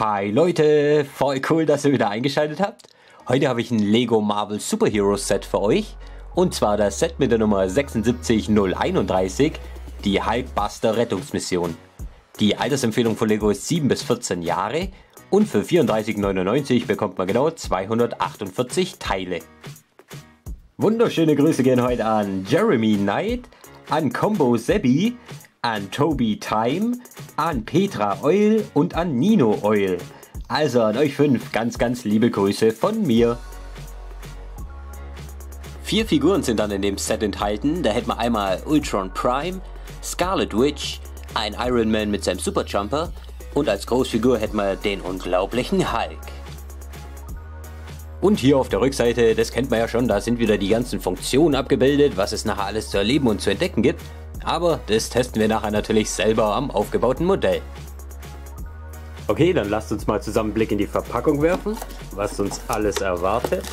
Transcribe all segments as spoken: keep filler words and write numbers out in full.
Hi Leute, voll cool, dass ihr wieder eingeschaltet habt. Heute habe ich ein Lego Marvel Super Heroes Set für euch. Und zwar das Set mit der Nummer sechsundsiebzig null einunddreißig, die Hulkbuster Rettungsmission. Die Altersempfehlung von Lego ist sieben bis vierzehn Jahre und für vierunddreißig neunundneunzig bekommt man genau zweihundertachtundvierzig Teile. Wunderschöne Grüße gehen heute an Jeremy Knight, an Combo Zebby, an Toby Time, an Petra Oil und an Nino Oil. Also an euch fünf ganz ganz liebe Grüße von mir. Vier Figuren sind dann in dem Set enthalten. Da hätten wir einmal Ultron Prime, Scarlet Witch, ein Iron Man mit seinem Super Jumper und als Großfigur hätten wir den unglaublichen Hulk. Und hier auf der Rückseite, das kennt man ja schon, da sind wieder die ganzen Funktionen abgebildet, was es nachher alles zu erleben und zu entdecken gibt. Aber das testen wir nachher natürlich selber am aufgebauten Modell. Okay, dann lasst uns mal zusammen einen Blick in die Verpackung werfen, was uns alles erwartet.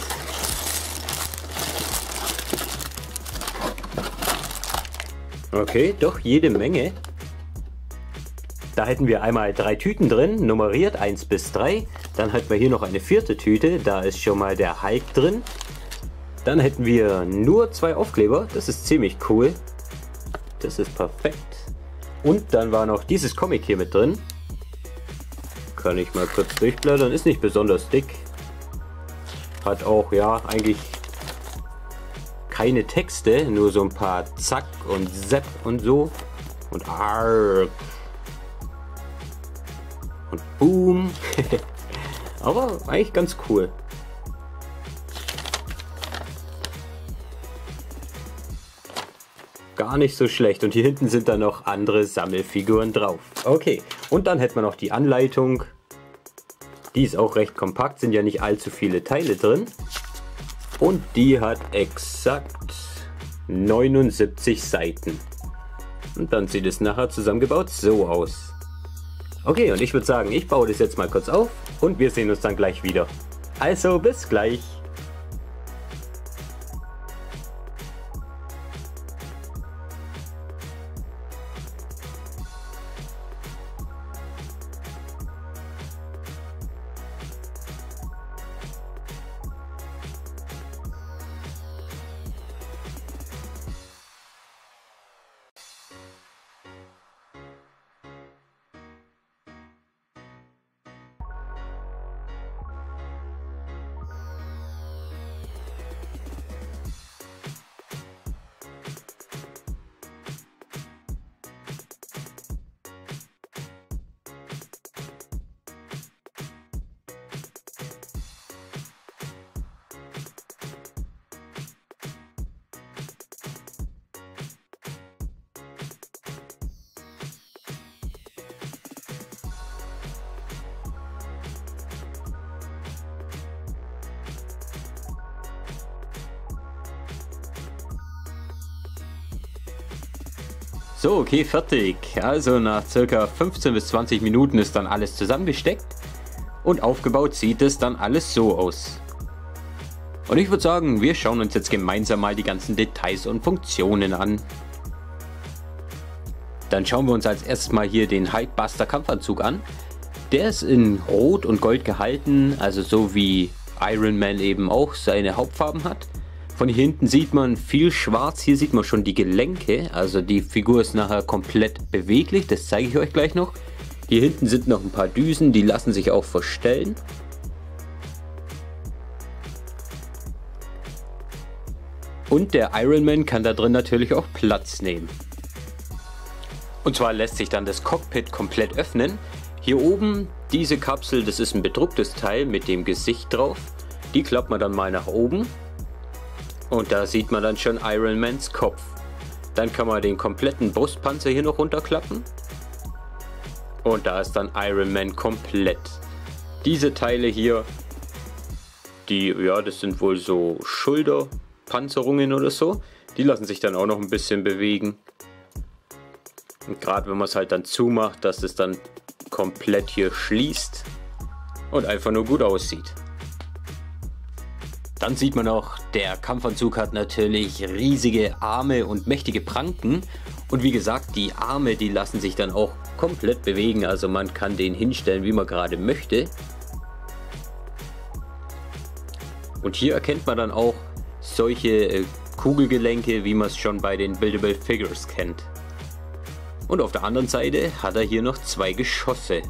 Okay, doch jede Menge. Da hätten wir einmal drei Tüten drin, nummeriert eins bis drei. Dann hätten wir hier noch eine vierte Tüte, da ist schon mal der Hulk drin. Dann hätten wir nur zwei Aufkleber, das ist ziemlich cool. Das ist perfekt. Und dann war noch dieses Comic hier mit drin. Kann ich mal kurz durchblättern, ist nicht besonders dick. Hat auch, ja, eigentlich keine Texte, nur so ein paar Zack und Sepp und so. Und Arrrr. Und Boom. Aber eigentlich ganz cool. Gar nicht so schlecht. Und hier hinten sind dann noch andere Sammelfiguren drauf. Okay, und dann hätten wir noch die Anleitung. Die ist auch recht kompakt, sind ja nicht allzu viele Teile drin. Und die hat exakt neunundsiebzig Seiten. Und dann sieht es nachher zusammengebaut so aus. Okay, und ich würde sagen, ich baue das jetzt mal kurz auf und wir sehen uns dann gleich wieder. Also, bis gleich. So, okay, fertig. Also nach ca. fünfzehn bis zwanzig Minuten ist dann alles zusammengesteckt und aufgebaut sieht es dann alles so aus. Und ich würde sagen, wir schauen uns jetzt gemeinsam mal die ganzen Details und Funktionen an. Dann schauen wir uns als erstes mal hier den Hulkbuster Kampfanzug an. Der ist in Rot und Gold gehalten, also so wie Iron Man eben auch seine Hauptfarben hat. Von hier hinten sieht man viel schwarz, hier sieht man schon die Gelenke, also die Figur ist nachher komplett beweglich, das zeige ich euch gleich noch. Hier hinten sind noch ein paar Düsen, die lassen sich auch verstellen. Und der Iron Man kann da drin natürlich auch Platz nehmen. Und zwar lässt sich dann das Cockpit komplett öffnen. Hier oben diese Kapsel, das ist ein bedrucktes Teil mit dem Gesicht drauf, die klappt man dann mal nach oben. Und da sieht man dann schon Iron Mans Kopf. Dann kann man den kompletten Brustpanzer hier noch runterklappen. Und da ist dann Iron Man komplett. Diese Teile hier, die, ja, das sind wohl so Schulterpanzerungen oder so. Die lassen sich dann auch noch ein bisschen bewegen. Und gerade wenn man es halt dann zumacht, dass es dann komplett hier schließt und einfach nur gut aussieht. Dann sieht man auch, der Kampfanzug hat natürlich riesige Arme und mächtige Pranken. Und wie gesagt, die Arme, die lassen sich dann auch komplett bewegen, also man kann den hinstellen, wie man gerade möchte. Und hier erkennt man dann auch solche Kugelgelenke, wie man es schon bei den Buildable Figures kennt. Und auf der anderen Seite hat er hier noch zwei Geschosse.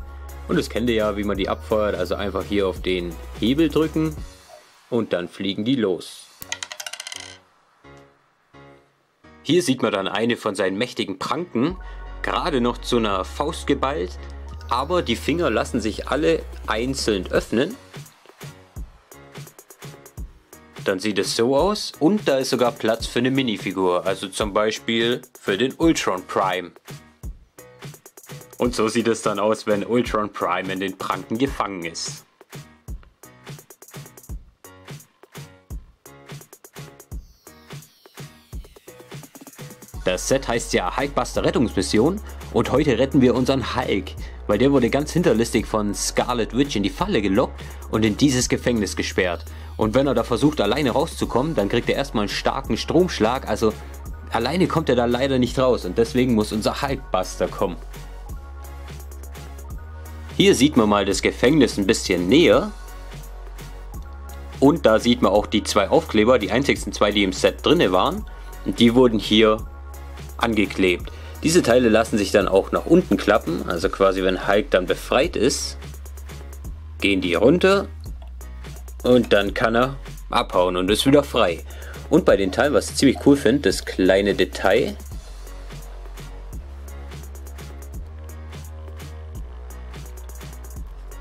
Und das kennt ihr ja, wie man die abfeuert, also einfach hier auf den Hebel drücken und dann fliegen die los. Hier sieht man dann eine von seinen mächtigen Pranken, gerade noch zu einer Faust geballt, aber die Finger lassen sich alle einzeln öffnen. Dann sieht es so aus und da ist sogar Platz für eine Minifigur, also zum Beispiel für den Ultron Prime. Und so sieht es dann aus, wenn Ultron Prime in den Pranken gefangen ist. Das Set heißt ja Hulkbuster Rettungsmission und heute retten wir unseren Hulk, weil der wurde ganz hinterlistig von Scarlet Witch in die Falle gelockt und in dieses Gefängnis gesperrt. Und wenn er da versucht alleine rauszukommen, dann kriegt er erstmal einen starken Stromschlag, also alleine kommt er da leider nicht raus und deswegen muss unser Hulkbuster kommen. Hier sieht man mal das Gefängnis ein bisschen näher und da sieht man auch die zwei Aufkleber, die einzigsten zwei, die im Set drinne waren, und die wurden hier angeklebt. Diese Teile lassen sich dann auch nach unten klappen, also quasi wenn Hulk dann befreit ist, gehen die runter und dann kann er abhauen und ist wieder frei. Und bei den Teilen, was ich ziemlich cool finde, das kleine Detail.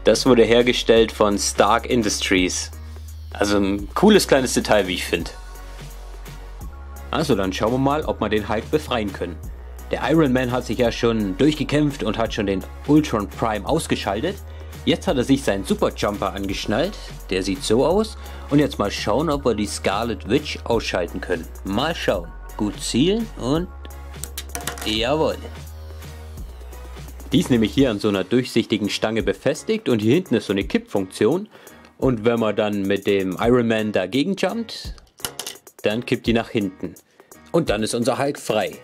Das wurde hergestellt von Stark Industries. Also ein cooles kleines Detail, wie ich finde. Also dann schauen wir mal, ob wir den Hulk befreien können. Der Iron Man hat sich ja schon durchgekämpft und hat schon den Ultron Prime ausgeschaltet. Jetzt hat er sich seinen Super Jumper angeschnallt. Der sieht so aus. Und jetzt mal schauen, ob wir die Scarlet Witch ausschalten können. Mal schauen. Gut zielen und... Jawohl. Die ist nämlich hier an so einer durchsichtigen Stange befestigt und hier hinten ist so eine Kippfunktion und wenn man dann mit dem Iron Man dagegen jumpt, dann kippt die nach hinten und dann ist unser Hulk frei.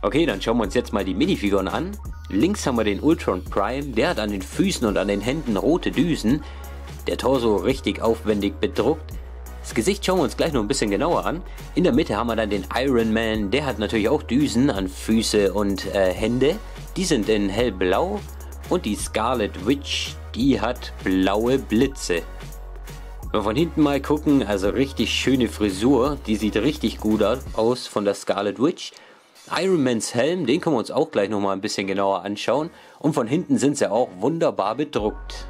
Okay, dann schauen wir uns jetzt mal die Minifiguren an. Links haben wir den Ultron Prime, der hat an den Füßen und an den Händen rote Düsen, der Torso richtig aufwendig bedruckt. Das Gesicht schauen wir uns gleich noch ein bisschen genauer an. In der Mitte haben wir dann den Iron Man, der hat natürlich auch Düsen an Füße und äh, Hände. Die sind in hellblau und die Scarlet Witch, die hat blaue Blitze. Wenn wir von hinten mal gucken, also richtig schöne Frisur, die sieht richtig gut aus von der Scarlet Witch. Iron Mans Helm, den können wir uns auch gleich noch mal ein bisschen genauer anschauen und von hinten sind sie auch wunderbar bedruckt.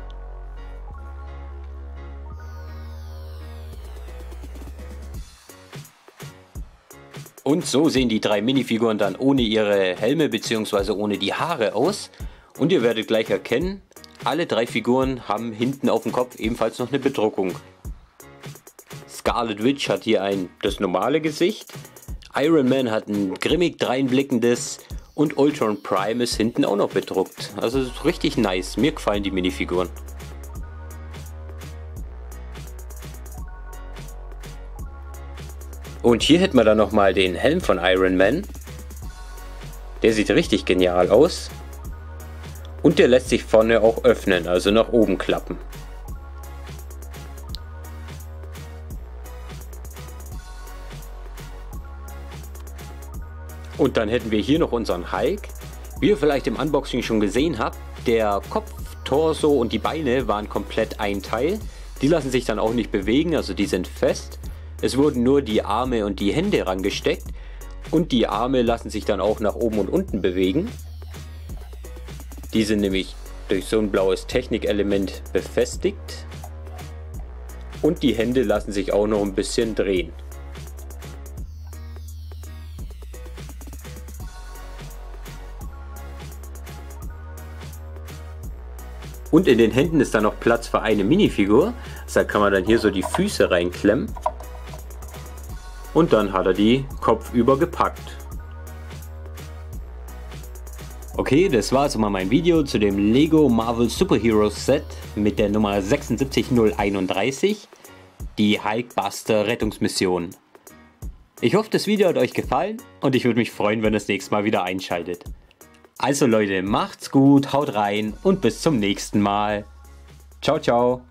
Und so sehen die drei Minifiguren dann ohne ihre Helme bzw. ohne die Haare aus. Und ihr werdet gleich erkennen, alle drei Figuren haben hinten auf dem Kopf ebenfalls noch eine Bedruckung. Scarlet Witch hat hier ein das normale Gesicht, Iron Man hat ein grimmig dreinblickendes und Ultron Prime ist hinten auch noch bedruckt. Also das ist richtig nice, mir gefallen die Minifiguren. Und hier hätten wir dann nochmal den Helm von Iron Man. Der sieht richtig genial aus. Und der lässt sich vorne auch öffnen, also nach oben klappen. Und dann hätten wir hier noch unseren Hulk. Wie ihr vielleicht im Unboxing schon gesehen habt, der Kopf, Torso und die Beine waren komplett ein Teil. Die lassen sich dann auch nicht bewegen, also die sind fest. Es wurden nur die Arme und die Hände rangesteckt und die Arme lassen sich dann auch nach oben und unten bewegen. Die sind nämlich durch so ein blaues Technikelement befestigt und die Hände lassen sich auch noch ein bisschen drehen. Und in den Händen ist dann noch Platz für eine Minifigur, deshalb kann man dann hier so die Füße reinklemmen. Und dann hat er die kopfüber gepackt. Okay, das war also mal mein Video zu dem Lego Marvel Super Heroes Set mit der Nummer sieben sechs null drei eins, die Hulkbuster Rettungsmission. Ich hoffe, das Video hat euch gefallen und ich würde mich freuen, wenn ihr das nächste Mal wieder einschaltet. Also Leute, macht's gut, haut rein und bis zum nächsten Mal. Ciao, ciao.